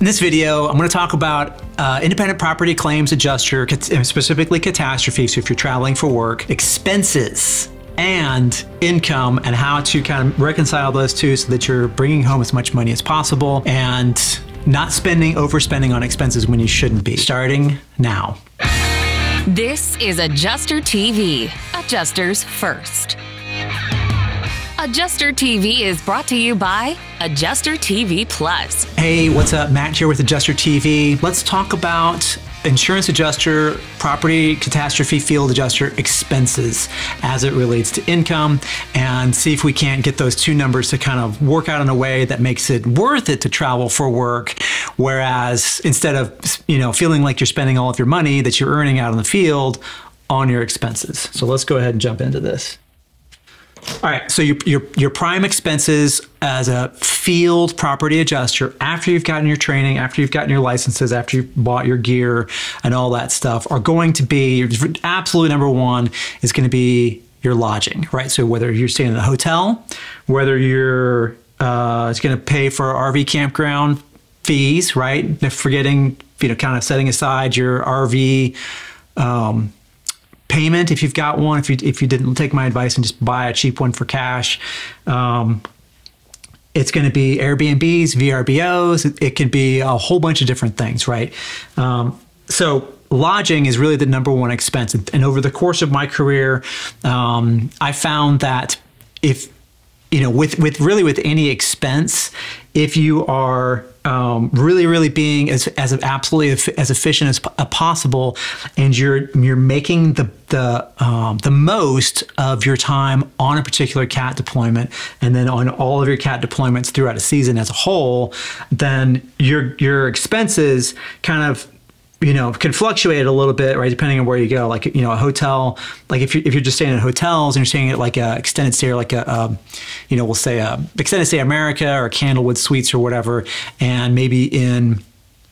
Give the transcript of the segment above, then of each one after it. In this video, I'm going to talk about independent property claims adjuster, specifically catastrophe, so if you're traveling for work, expenses and income, and how to kind of reconcile those two so that you're bringing home as much money as possible and not overspending on expenses when you shouldn't be. Starting now. This is Adjuster TV, adjusters first. Adjuster TV is brought to you by Adjuster TV Plus. Hey, what's up? Matt here with Adjuster TV. Let's talk about insurance adjuster, property catastrophe field adjuster expenses as it relates to income, and see if we can't get those two numbers to kind of work out in a way that makes it worth it to travel for work. Whereas instead of, you know, feeling like you're spending all of your money that you're earning out in the field on your expenses. So let's go ahead and jump into this. All right, so your prime expenses as a field property adjuster, after you've gotten your training, after you've gotten your licenses, after you've bought your gear and all that stuff, are going to be, your absolute number one is going to be your lodging, right? So whether you're staying in a hotel, whether you're, it's going to pay for RV campground fees, right? Forgetting, you know, kind of setting aside your RV, payment if you've got one. If you didn't take my advice and just buy a cheap one for cash, it's going to be Airbnbs, VRBOs. It could be a whole bunch of different things, right? So lodging is really the number one expense. And over the course of my career, I found that if you know, with any expense, if you are really being as absolutely as efficient as possible, and you're making the most of your time on a particular cat deployment, and then on all of your cat deployments throughout a season as a whole, then your expenses kind of, you know, can fluctuate a little bit, right? Depending on where you go, like, you know, a hotel, like if you're just staying at hotels and you're staying at like a extended stay, or like a, you know, we'll say a Extended Stay America or Candlewood Suites or whatever, and maybe in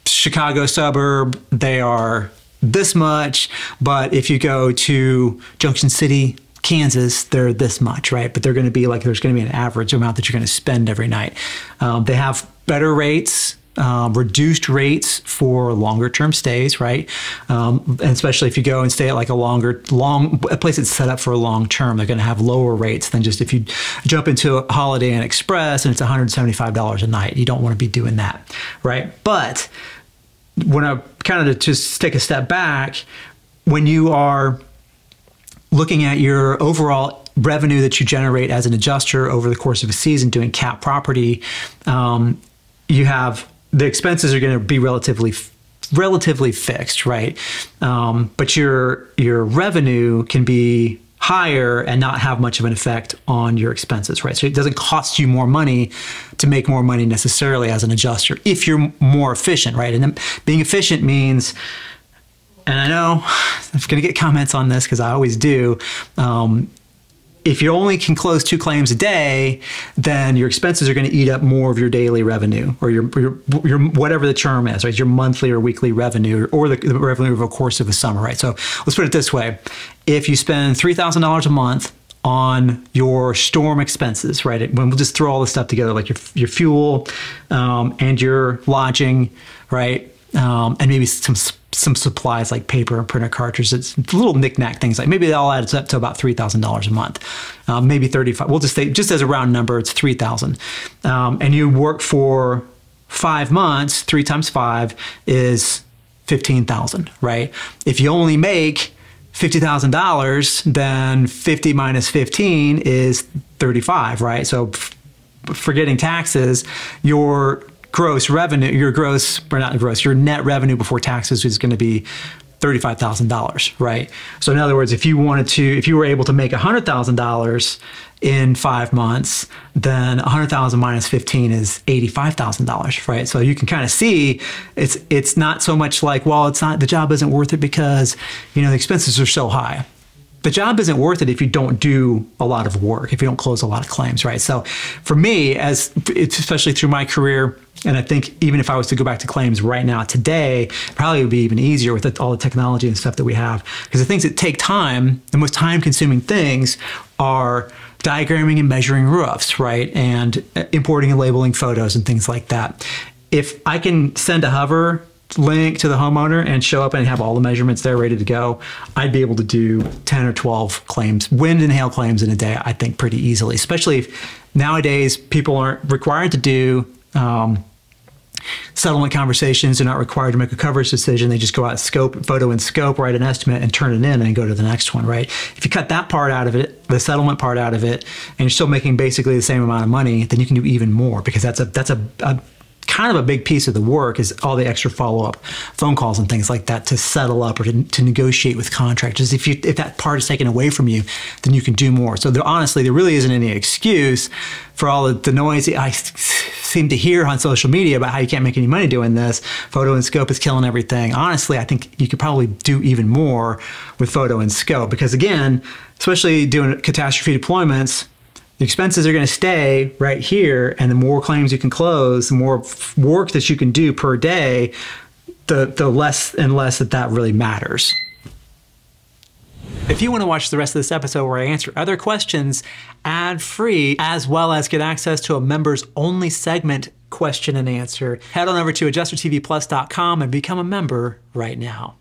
Chicago suburb, they are this much, but if you go to Junction City, Kansas, they're this much, right? But they're going to be like, there's going to be an average amount that you're going to spend every night. They have better rates, reduced rates for longer term stays, right? And especially if you go and stay at like a place that's set up for a long term, they're going to have lower rates than just if you jump into a Holiday Inn Express and it's $175 a night. You don't want to be doing that, right? But when I kind of just take a step back, when you are looking at your overall revenue that you generate as an adjuster over the course of a season doing cat property, you have the expenses are going to be relatively fixed, right? But your revenue can be higher and not have much of an effect on your expenses, right? So it doesn't cost you more money to make more money necessarily as an adjuster if you're more efficient, right? And being efficient means, and I know I'm going to get comments on this because I always do, if you only can close 2 claims a day, then your expenses are going to eat up more of your daily revenue, or your whatever the term is, right? Your monthly or weekly revenue, or the revenue over the course of a summer, right? So let's put it this way. If you spend $3,000 a month on your storm expenses, right? When we'll just throw all this stuff together, like your fuel and your lodging, right? And maybe some supplies like paper and printer cartridges, little knickknack things, like maybe that all adds up to about $3,000 a month, maybe 35. We'll just say, just as a round number, it's 3,000. And you work for 5 months, 3 times 5 is 15,000, right? If you only make $50,000, then 50 minus 15 is 35, right? So forgetting taxes, your gross revenue, your net revenue before taxes is going to be $35,000, right? So in other words, if you were able to make $100,000 in 5 months, then 100,000 minus 15 is $85,000, right? So you can kind of see it's not so much like, well, it's not, the job isn't worth it because, you know, the expenses are so high. The job isn't worth it if you don't do a lot of work, if you don't close a lot of claims, right? So for me, especially through my career, and I think even if I was to go back to claims right now today, it probably would be even easier with all the technology and stuff that we have. Because the things that take time, the most time-consuming things are diagramming and measuring roofs, right? And importing and labeling photos and things like that. if I can send a hover link to the homeowner and show up and have all the measurements there ready to go, I'd be able to do 10 or 12 claims, wind and hail claims in a day, I think pretty easily, especially if nowadays people aren't required to do settlement conversations. They're not required to make a coverage decision. They just go out, scope, photo and scope, write an estimate and turn it in and go to the next one, right? If you cut that part out of it, the settlement part out of it, and you're still making basically the same amount of money, then you can do even more, because that's a kind of a big piece of the work is all the extra follow-up phone calls and things like that to settle up or to negotiate with contractors. If that part is taken away from you, then you can do more. So honestly, there really isn't any excuse for all the noise I seem to hear on social media about how you can't make any money doing this. Photo and scope is killing everything. Honestly, I think you could probably do even more with photo and scope, because again, especially doing catastrophe deployments, the expenses are going to stay right here, and the more claims you can close, the more work that you can do per day, the less and less that really matters. If you want to watch the rest of this episode where I answer other questions ad-free, as well as get access to a members-only segment question and answer, head on over to adjustertvplus.com and become a member right now.